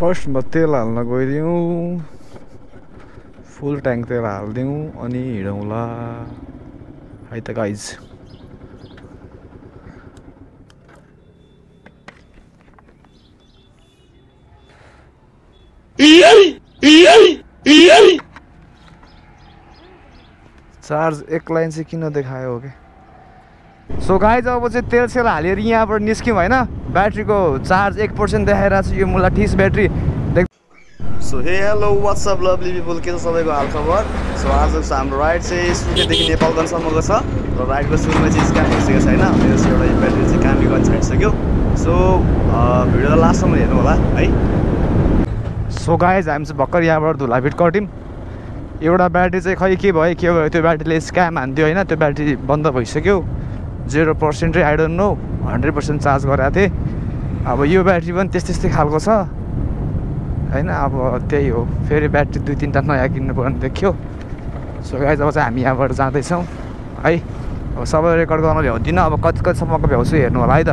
First म तेल हाल्न गइदियौ फुल ट्याङ्क तेल हाल्दियौ अनि हिडौला है त गाइज चार्ज एक लाइन से किन देखायो के सो गाइज अब चाहिँ तेल सेल हालेर यहाँबाट निस्क्यौ हैन ब्याट्रीको चार्ज 1% देखाइरा छ यो मुला ठिस battery so hey hello what's up lovely people के छ सबैको हाल खबर सो आजको हाम्रो राइड चाहिँ सुके देखि नेपालगञ्ज सम्मको छ र राइडको सुरुमा चाहिँ स्क्यान भइसकेको छैन मेरो एउटा ब्याट्री चाहिँ कामले गर्न छाडिसक्यो सो भिडियो लास्टसम्म हेर्नु होला है सो गाइज हामी चाहिँ भक्कर यहाँबाट धुलापिट कटिम एउटा ब्याट्री चाहिँ खै के भयो त्यो ब्याट्रीले स्क्याम हान्थ्यो हैन त्यो ब्याट्री बन्द भइसक्यो 0% I don't know 100% चार्ज गराएको थिए अब यो ब्याट्री पनि त्यस्तै खालको छ हैन अब त्यही हो फेरि ब्याट्री दुई तीनटा नयाँ किन्नु पर्ने देखियो सो गाइज अब चाहिँ हामी यहाँबाट जाँदै छौँ है अब सबै रेकर्ड गर्न भ्याउँदिन अब कतिसम्मको भ्याउँछु हेर्नु होला है त I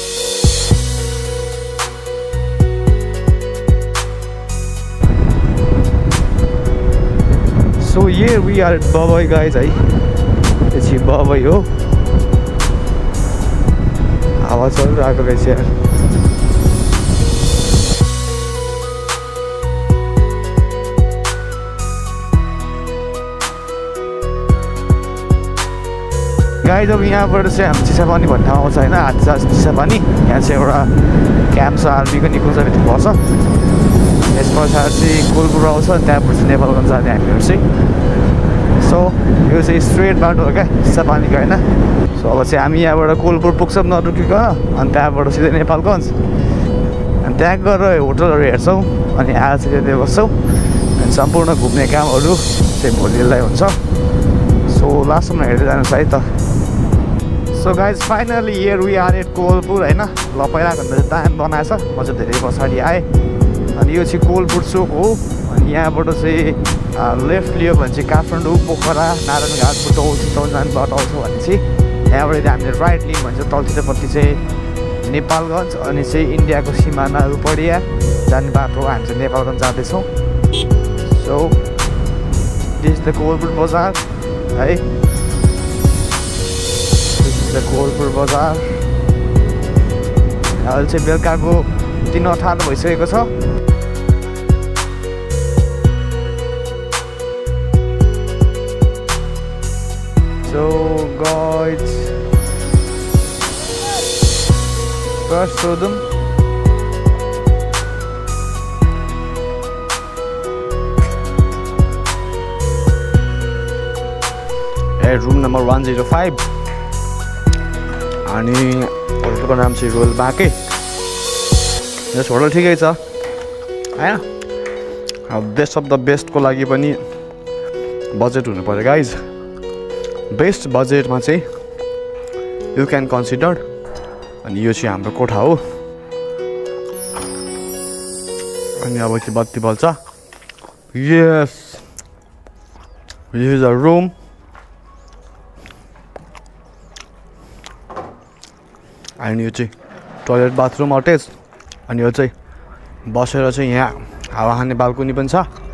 So yeah, we are at Babai guys. It's Babai ho. Awaaz chal raha guys yaar. Guys अब यहाँबाट चाहिँ हामी चिसापानी भन्ने ठाउँ आउँछ हैन आज चिसापानी यहाँ चाहिँ एउटा क्याम्प छ आर्मीको निकुञ्ज भित्र पर्छ यसपछि कुलपुर आउँछ त्यहाँपछि नेपालगञ्ज जाने हामीहरू चाहिँ So you say straight bound, okay? Sapani Kaina. So I say Ami about a cool books of not to kick on tap or see the Nepalgunj. And tag got a hotel or so on the ass they were so and some puna gubnekam or do same live so. So last time I had it on site. So guys, finally here we are at Kolpur, right? Lopaila and the time bonasa, much of the day was hardly high. And you see Kolpur so cool. Yeah, but say left live and see Kaffran do Pokhara, Naran Ghat, Butol, Chitol, and but also and see every time the right limb and the Tolsita Pati say Nepalgunj and say India Koshimana Upadia, then Bato and the Nepalgunj are the so. So, this is the Kolpur Bazaar, right? This is the Kolpur Bazaar. I'll say Belkago Tinotan Voice. So guys, first show them. At room number 105. And the name is Royal Baki. This hotel is okay, sir. Yeah. Best of the best ko lagi pani budget hunu paryo guys. Best budget ma chai you can consider and you see hamro kotha ho ani aba ke batti balcha. Yes, this is a room and you see toilet bathroom attached and you see basera chai yaha hawa khane balcony pani cha.